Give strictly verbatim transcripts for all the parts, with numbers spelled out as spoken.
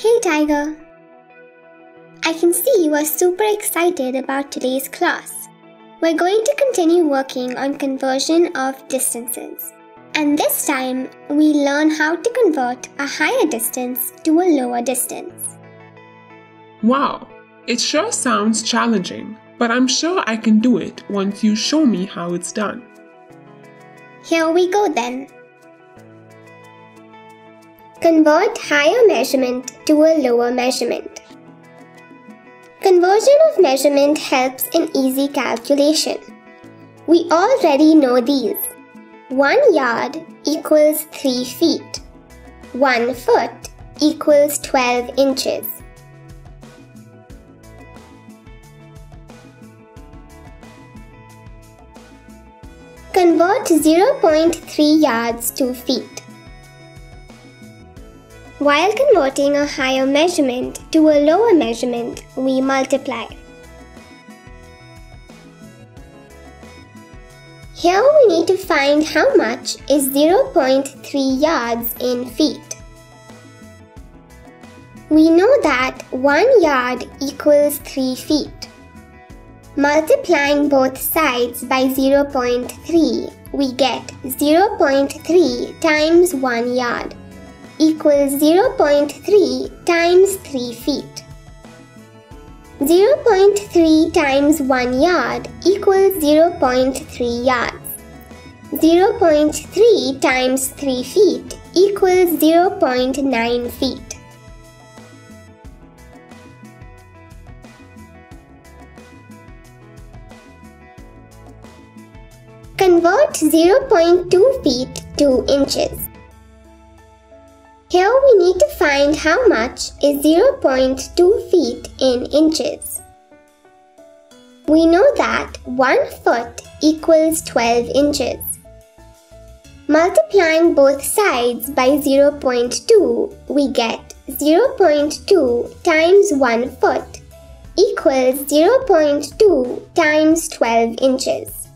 Hey Tiger! I can see you are super excited about today's class. We're going to continue working on conversion of distances. And this time, we learn how to convert a higher distance to a lower distance. Wow! It sure sounds challenging, but I'm sure I can do it once you show me how it's done. Here we go then. Convert higher measurement to a lower measurement. Conversion of measurement helps in easy calculation. We already know these. One yard equals three feet. One foot equals twelve inches. Convert zero point three yards to feet. While converting a higher measurement to a lower measurement, we multiply. Here we need to find how much is zero point three yards in feet. We know that one yard equals three feet. Multiplying both sides by zero point three, we get zero point three times one yard equals zero point three times three feet. zero point three times one yard equals zero point three yards. zero point three times three feet equals zero point nine feet. Convert zero point two feet to inches. Here we need to find how much is zero point two feet in inches. We know that one foot equals twelve inches. Multiplying both sides by zero point two, we get zero point two times one foot equals zero point two times twelve inches.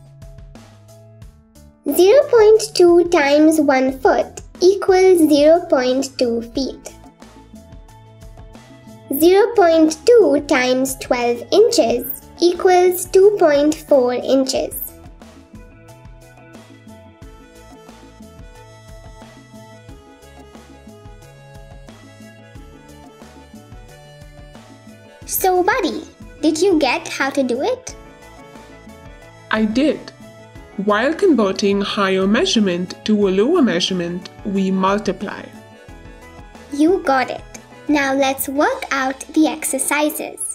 zero point two times one foot equals zero point two feet. zero point two times twelve inches equals two point four inches. So buddy, did you get how to do it? I did. While converting higher measurement to a lower measurement, we multiply. You got it. Now let's work out the exercises.